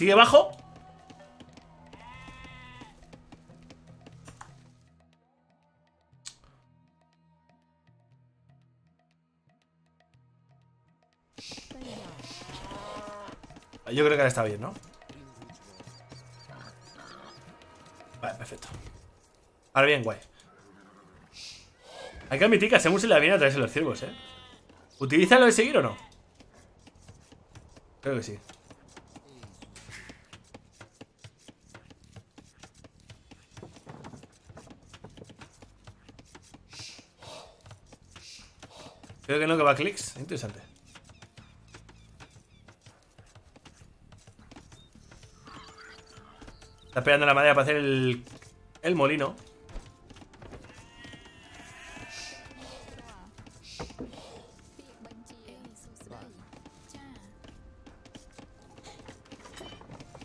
¿Sigue bajo? Yo creo que ahora está bien, ¿no? Vale, perfecto. Ahora bien, guay. Hay que admitir que a Semur se le viene a través de los ciervos, ¿eh? ¿Utilizan lo de seguir o no? Creo que sí. Creo que no, que va a clics. Interesante. Está esperando la madera para hacer el molino.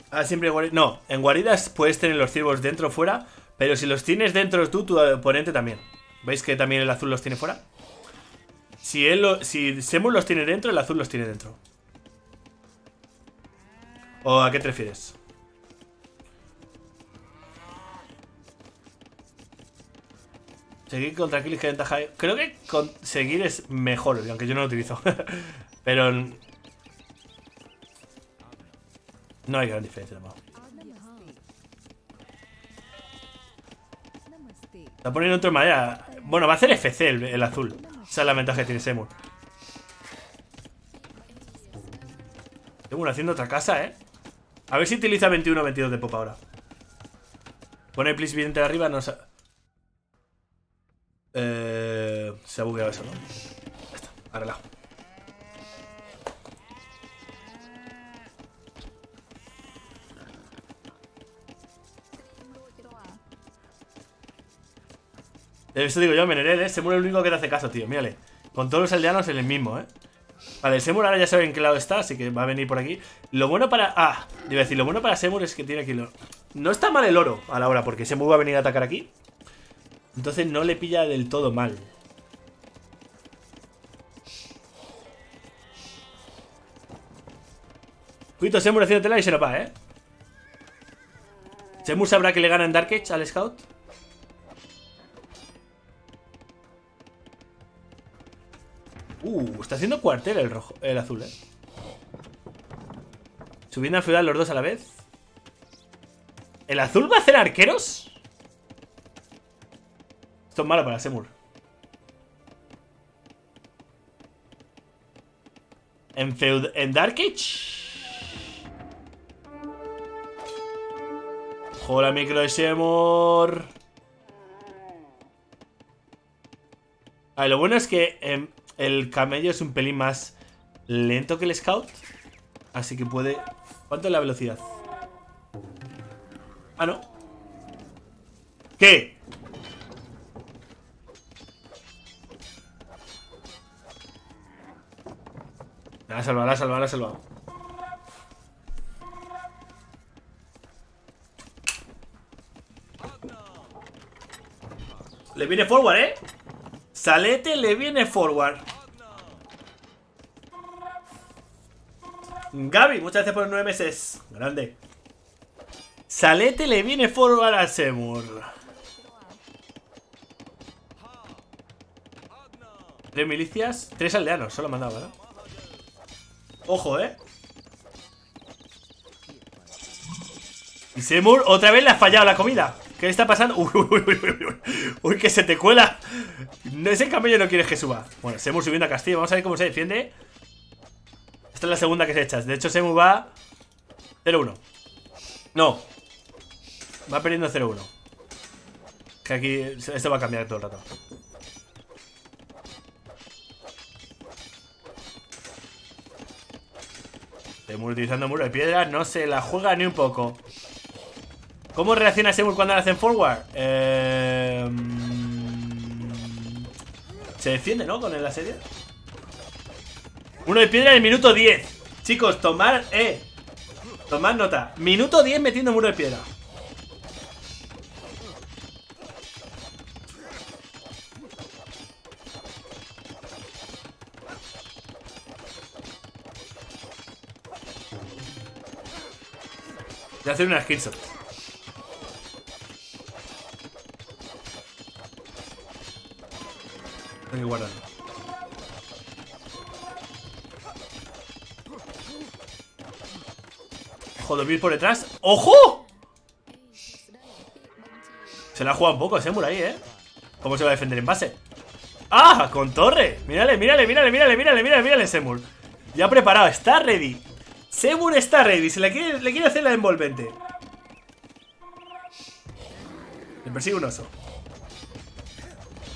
Ah, siempre en guaridas. No, en guaridas puedes tener los ciervos dentro o fuera, pero si los tienes dentro tú, tu oponente también. ¿Veis que también el azul los tiene fuera? Si Semur los tiene dentro, el azul los tiene dentro. ¿O a qué te refieres? Seguir contra Aquiles, que ventaja hay. Creo que seguir es mejor, aunque yo no lo utilizo. Pero no hay gran diferencia tampoco. Está poniendo otro de madera. Bueno, va a hacer FC el azul. Esa es la ventaja que tiene Semur. Semur haciendo otra casa, ¿eh? A ver si utiliza 21 o 22 de pop ahora. Pone el please vidente de arriba, no sabe. Se ha bugueado eso, ¿no? Ya está, arreglado. Eso digo yo, Menerel, ¿eh? Semur es el único que te hace caso, tío, mírale. Con todos los aldeanos en el mismo, ¿eh? Vale, Semur ahora ya sabe en qué lado está, así que va a venir por aquí. Lo bueno para... Ah, iba a decir, lo bueno para Semur es que tiene aquí... No está mal el oro a la hora, porque Semur va a venir a atacar aquí. Entonces no le pilla del todo mal. Cuidado, Semur haciéndotela y se nos va, ¿eh? ¿Semur sabrá que le gana en Dark Age al Scout? Está haciendo cuartel el rojo, el azul, ¿eh? Subiendo a ciudad los dos a la vez. ¿El azul va a hacer arqueros? Esto es malo para Semur. ¿En Dark Age? Joder, micro de Semur. Vale, lo bueno es que el camello es un pelín más lento que el scout. Así que puede... ¿Cuánto es la velocidad? Ah, no. ¿Qué? La ha salvado, la ha salvado, la ha salvado. Le viene forward, ¿eh? Salete le viene forward. Gaby, muchas gracias por los 9 meses. Grande. Salete le viene forward a Semur. Tres milicias, tres aldeanos, solo mandaba, ¿verdad? ¿No? Ojo, ¿eh? Y Semur otra vez le ha fallado la comida. ¿Qué le está pasando? Uy, que se te cuela. Ese camello no quieres que suba. Bueno, Semur subiendo a Castillo. Vamos a ver cómo se defiende. Esta es la segunda que se echa. De hecho, Semur va 0-1. No. Va perdiendo 0-1. Que aquí... Esto va a cambiar todo el rato. Semur utilizando muro de piedra, no se la juega ni un poco. ¿Cómo reacciona Semur cuando le hacen forward? Se defiende, ¿no? Con el asedio. Muro de piedra en el minuto 10. Chicos, tomad nota. Minuto 10 metiendo muro de piedra. de hacer una skillshot. Tengo que guardar. Ojo, 2000 por detrás. ¡Ojo! Se la ha jugado un poco Semur ahí, ¿eh? ¿Cómo se va a defender en base? ¡Ah! ¡Con torre! ¡Mírale, mírale, mírale, mírale, mírale, mírale, mírale, Semur! Ya preparado, está ready. Semur está ready, se le quiere hacer la envolvente. Le persigue un oso.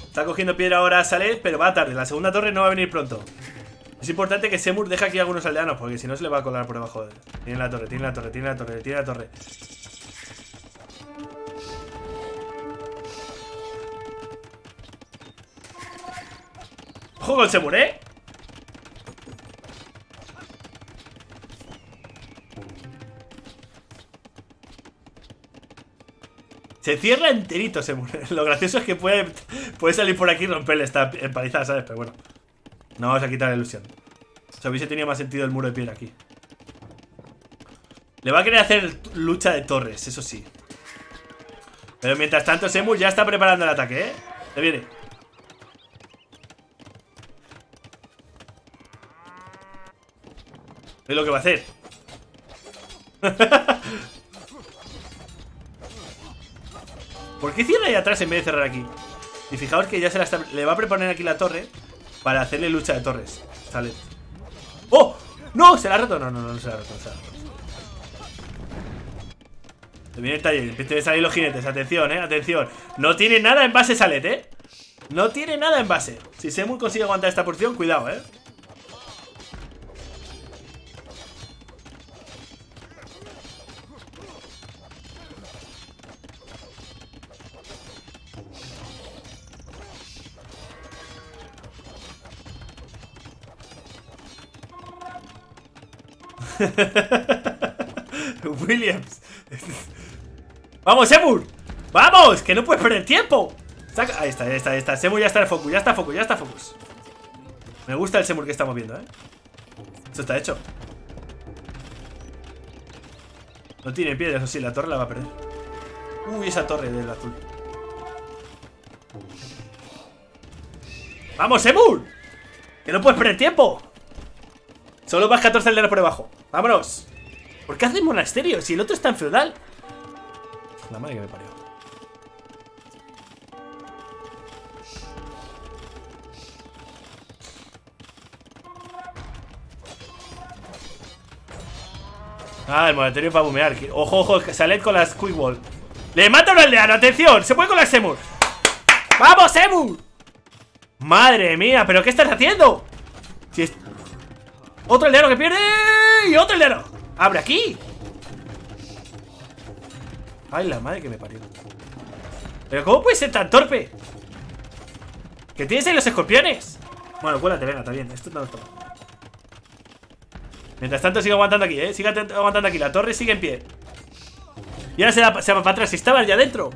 Está cogiendo piedra ahora Saled, pero va tarde. La segunda torre no va a venir pronto. Es importante que Semur deje aquí algunos aldeanos, porque si no se le va a colar por abajo. Tiene la torre, tiene la torre, tiene la torre, tiene la torre. ¡Ojo con Semur, eh! Se cierra enterito, Semur. Lo gracioso es que puede salir por aquí y romperle esta empalizada, ¿sabes? Pero bueno, no vamos a quitar la ilusión. O sea, hubiese tenido más sentido el muro de piedra aquí. Le va a querer hacer lucha de torres, eso sí. Pero mientras tanto, Semur ya está preparando el ataque, ¿eh? Le viene. Es lo que va a hacer. ¿Por qué cierra ahí atrás en vez de cerrar aquí? Y fijaos que ya se la está... Le va a preponer aquí la torre para hacerle lucha de torres. Sale. ¡Oh! ¡No! ¿Se la ha roto? No, no, no, no se la ha roto. Se viene el taller. Empiezan a salir los jinetes. Atención, atención. No tiene nada en base Saled, No tiene nada en base. Si Semur consigue aguantar esta porción, cuidado, Williams. ¡Vamos, Semur! ¡Vamos! ¡Que no puedes perder tiempo! Saca... Ahí está, ahí está, ahí está. Semur ya está en focus, ya está focus, ya está focus. Me gusta el Semur que estamos viendo, Esto está hecho. No tiene piedras, eso sí, la torre la va a perder. Uy, esa torre del azul. ¡Vamos, Semur! ¡Que no puedes perder tiempo! Solo vas 14 aldeanos por debajo. ¡Vámonos! ¿Por qué hacen monasterio si el otro está en feudal? La madre que me parió. Ah, el monasterio para bumear. Ojo, ojo, Saled con las quick wall. ¡Le mata a un aldeano! ¡Atención! ¡Se puede con la Semur! ¡Vamos, Semur! ¡Madre mía! ¿Pero qué estás haciendo? Si es... Otro aldeano que pierde. Y otro aldeano. Abre aquí. Ay, la madre que me parió. Pero ¿cómo puede ser tan torpe? ¿Qué tienes ahí los escorpiones? Bueno, cuélate, venga, está bien. Esto no está. Mientras tanto sigo aguantando aquí, sigo aguantando aquí. La torre sigue en pie. Y ahora se va para atrás. Si estabas ya dentro.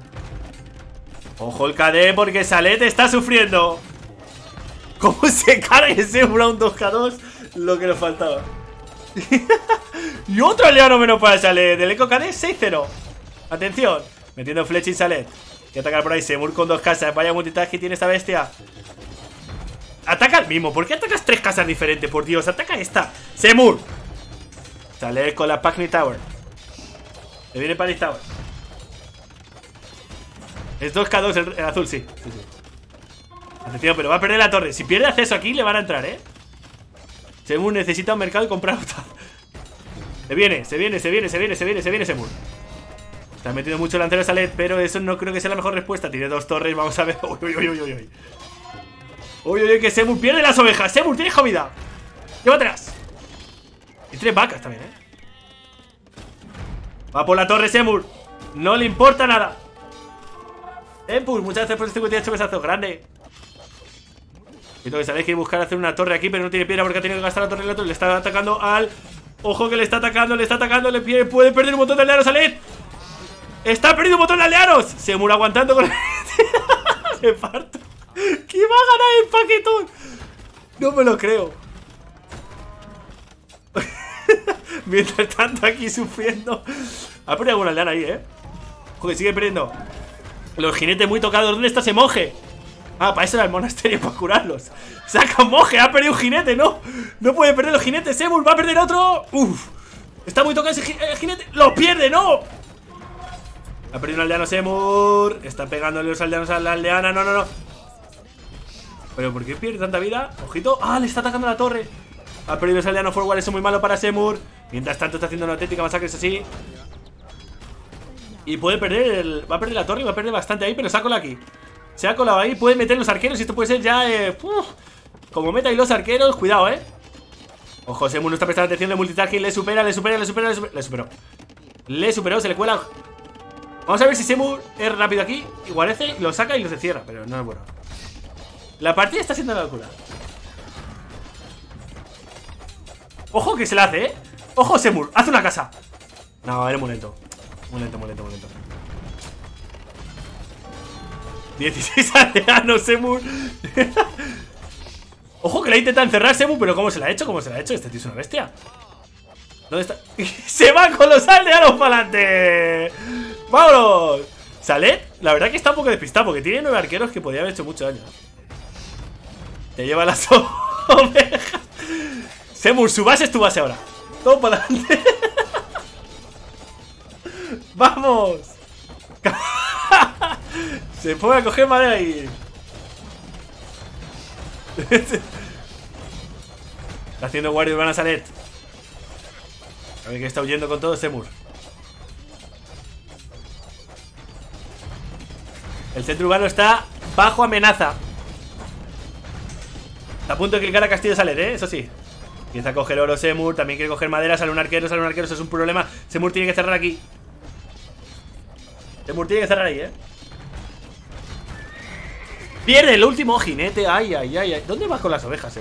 Ojo el KD porque Saled está sufriendo. ¿Cómo se carga ese round 2K2? Lo que nos faltaba. Y otro aldeano menos para Saled. El Eco KD 6-0. Atención. Metiendo flecha y Saled. Que atacar por ahí. Semur con dos casas. Vaya multitask que tiene esta bestia. Ataca al mismo. ¿Por qué atacas tres casas diferentes? Por Dios. Ataca esta. Semur. Saled con la Pagni Tower. Le viene Pagni Tower. Es 2K2 el azul, sí. Atención, pero va a perder la torre. Si pierde acceso aquí, le van a entrar, Semur necesita un mercado y comprar otra. Se viene Semur. Está metiendo mucho lanceros a LED, pero eso no creo que sea la mejor respuesta. Tiene dos torres, vamos a ver. Uy, que Semur pierde las ovejas. Semur, tienes comida. Llévatelas. Y tres vacas también, Va por la torre, Semur. No le importa nada. Empus, muchas gracias por los 58 besazos. Grande. Y todo que sabéis que buscar hacer una torre aquí, pero no tiene piedra porque ha tenido que gastar la torre del otro. Le está atacando al... Ojo que le está atacando. Puede perder un montón de aldeanos, Saled. Está perdiendo un montón de aldeanos. Semur aguantando con... Me parto. ¿Quién va a ganar el paquetón? No me lo creo. Mientras tanto aquí sufriendo. Ha perdido alguna aldeana ahí, Joder, sigue perdiendo. Los jinetes muy tocados. ¿Dónde está ese monje? Ah, para eso era el monasterio, para curarlos. Saca un monje, ha perdido un jinete, no. No puede perder los jinetes, Semur, va a perder otro. Uf, está muy tocado ese jinete. Lo pierde, no. Ha perdido un aldeano, Semur. Está pegándole los aldeanos a la aldeana, no. Pero ¿por qué pierde tanta vida? Ojito, ah, le está atacando la torre. Ha perdido ese aldeano forward, eso es muy malo para Semur. Mientras tanto está haciendo una auténtica masacre, es así. Y puede perder, va a perder la torre y va a perder bastante ahí, pero sácalo aquí. Se ha colado ahí, puede meter los arqueros. Y esto puede ser ya, como meta ahí los arqueros, cuidado, Ojo, Semur no está prestando atención, le multitasking. Le superó, se le cuela. Vamos a ver si Semur es rápido aquí. Igualece, lo saca y lo cierra, pero no es bueno. La partida está siendo la locura. Ojo que se la hace, Ojo, Semur, hace una casa. No, era muy lento. Muy lento. 16 aldeanos, Semur. Ojo que la intenta encerrar, Semur. Pero ¿cómo se la ha hecho? Este tío es una bestia. ¿Dónde está? Se va con los aldeanos para adelante. ¡Vámonos! Salet, la verdad que está un poco despistado, porque tiene 9 arqueros que podría haber hecho mucho daño. Te lleva las ovejas. Semur, su base es tu base ahora. Todo para adelante. ¡Vamos! Se puede a coger madera y... Está haciendo guardia urbana Salet. A ver que está huyendo con todo Semur. El centro urbano está bajo amenaza. Está a punto de clicar a Castillo Salet, eso sí. Empieza a coger oro Semur, también quiere coger madera. Sale un arquero, eso es un problema. Semur tiene que cerrar aquí. Pierde el último jinete. Ay. ¿Dónde vas con las ovejas,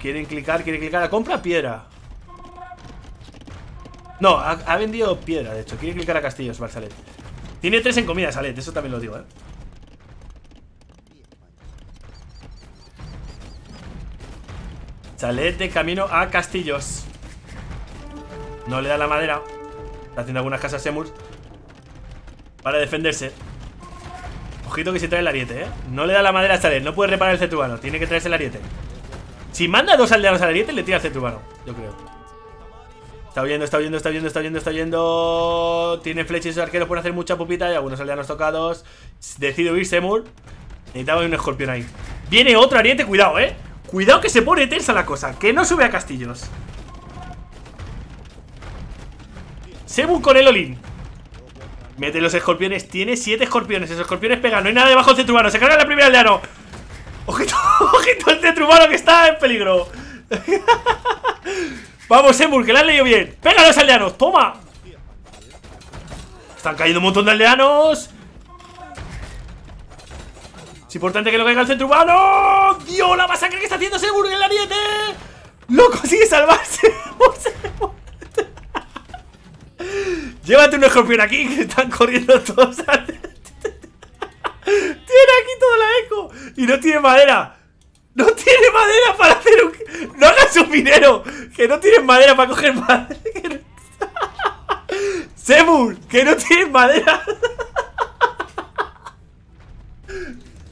Quieren clicar a compra piedra. No, ha vendido piedra, de hecho. Quiere clicar a castillos, Salet. Tiene 3 encomidas, Salet, eso también lo digo, Salet de camino a castillos. No le da la madera. Está haciendo algunas casas Semur para defenderse. Ojito que se trae el ariete, No le da la madera a Salet. No puede reparar el cetrubano. Tiene que traerse el ariete. Si manda 2 aldeanos al ariete, le tira el cetrubano, yo creo. Está huyendo. Tiene flechas y arqueros. Pueden hacer mucha pupita. Y algunos aldeanos tocados. Decide huir Semur. Necesitaba un escorpión ahí. Viene otro ariete. Cuidado, Cuidado que se pone tensa la cosa. Que no sube a castillos. Semur con el olín. Mete los escorpiones, tiene 7 escorpiones. Esos escorpiones pegan, no hay nada debajo del cetrubano. Se carga la primera aldeano. Ojito el cetrubano que está en peligro. Vamos, Semur, que la han leído bien. Pega a los aldeanos, toma. Están cayendo un montón de aldeanos. Es importante que lo caiga el cetrubano. Dios, la masacre que está haciendo Semur en el ariete. Lo consigue salvarse. Llévate un escorpión aquí, que están corriendo todos. Tiene aquí toda la eco. Y no tiene madera. No tiene madera para hacer un... No hagas un minero. Que no tienen madera para coger madera. Semur, que no tienen madera.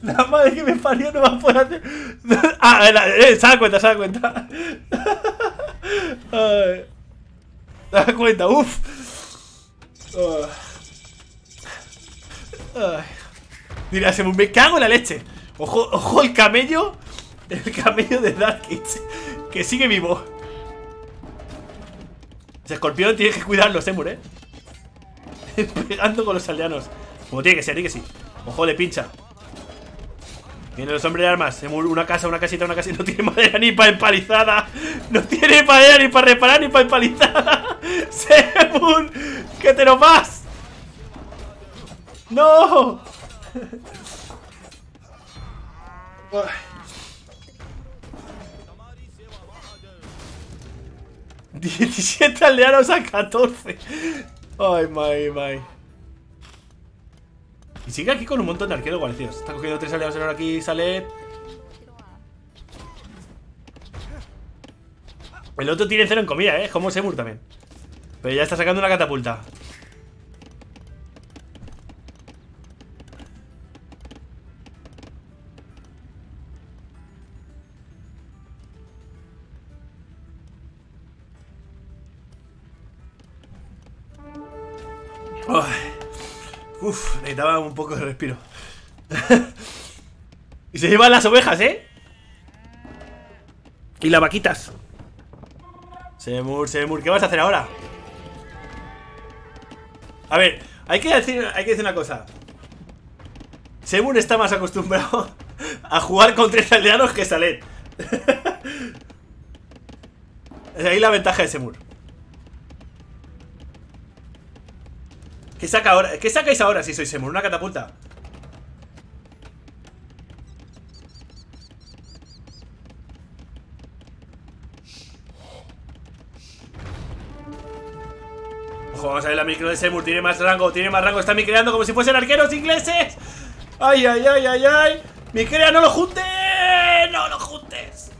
La madre que me parió no va a poder hacer... Se da cuenta. Se da cuenta, uff. Dirá, Semur, me cago en la leche. Ojo el camello. El camello de Dark Kids, que sigue vivo. Ese escorpión tiene que cuidarlo, Semur, Pegando con los aldeanos. Como tiene que ser, sí. Ojo, le pincha. Vienen los hombres de armas. Semur, una casita. No tiene madera ni para empalizada. No tiene madera ni para reparar ni para empalizada. Semur, que te lo vas. No. Ay. 17 aldeanos a 14. Ay, my. Y sigue aquí con un montón de arqueros guarecidos. Está cogiendo 3 aliados ahora aquí, Salet. El otro tiene 0 en comida, ¿eh? Es como Semur también. Pero ya está sacando una catapulta. Oh. Uf, necesitaba un poco de respiro. Y se llevan las ovejas, ¿eh? Y las vaquitas. Semur, Semur, ¿qué vas a hacer ahora? A ver, hay que decir una cosa. Semur está más acostumbrado a jugar con 3 aldeanos que Salet. Es ahí la ventaja de Semur. ¿Qué saca ahora? ¿Qué sacáis ahora si sois Semur? Una catapulta. Ojo, vamos a ver la micro de Semur. Tiene más rango, tiene más rango. Está micreando como si fuesen arqueros ingleses. ¡Ay, ay, ay, ay, ay! ¡Micrea, no lo juntes! ¡No lo juntes!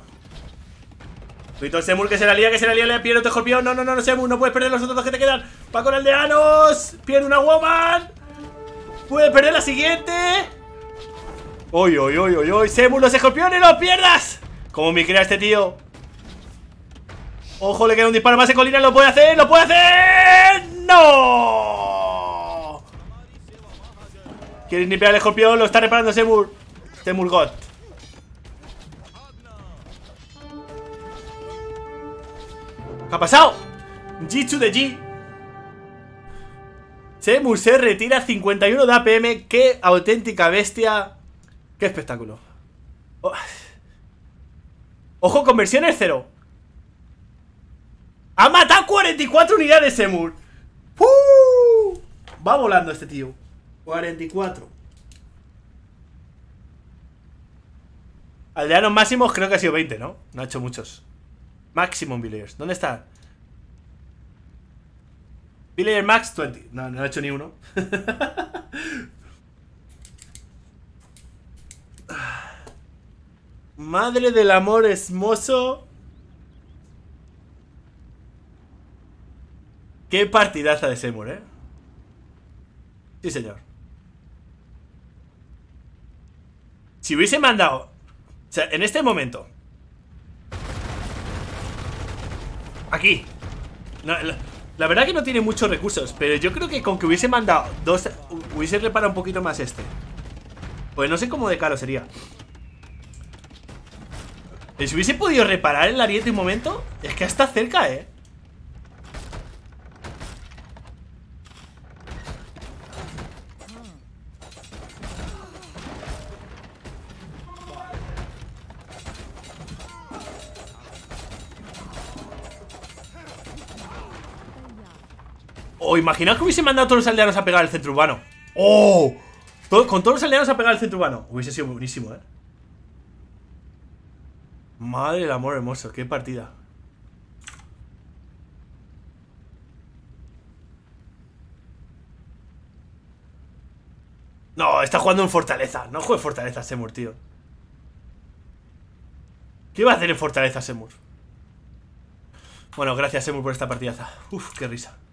Cuidado, Semur, que se la lía, que se la lía. Le pierde otro escorpión. No, no, no, no, Semur. No puedes perder los otros dos que te quedan. Va con aldeanos. Pierde una woman. Puede perder la siguiente. ¡Oy, oy, oy, oy, oy! ¡Semur, los escorpiones no pierdas! Como micrea este tío. Ojo, le queda un disparo más en colina. ¡Lo puede hacer! ¡Lo puede hacer! ¡No! Quiere limpiar al escorpión. Lo está reparando Semur. Semur God. ¿Qué ha pasado? Jitsu de G. Semur se retira 51 de APM. ¡Qué auténtica bestia! ¡Qué espectáculo! Oh. Ojo, conversiones 0. ¡Ha matado 44 unidades Semur! ¡Uh! Va volando este tío. 44. Aldeanos máximos creo que ha sido 20, ¿no? No ha hecho muchos. Maximum villagers. ¿Dónde está? Villager max 20. No, no ha hecho ni uno. Madre del amor hermoso. Qué partidaza de Semur, ¿eh? Sí, señor. Si hubiese mandado... O sea, en este momento... Aquí. No, la verdad que no tiene muchos recursos, pero yo creo que con que hubiese mandado dos... Hubiese reparado un poquito más este. Pues no sé cómo de caro sería. Si hubiese podido reparar el ariete un momento... Es que hasta cerca, ¿eh? Oh, imaginaos que hubiese mandado a todos los aldeanos a pegar al centro urbano. ¡Oh! Con todos los aldeanos a pegar al centro urbano. Hubiese sido buenísimo, ¿eh? Madre del amor hermoso, qué partida. No, está jugando en fortaleza. No juegue fortaleza Semur, tío. ¿Qué va a hacer en fortaleza Semur? Bueno, gracias Semur por esta partidaza. Uf, qué risa.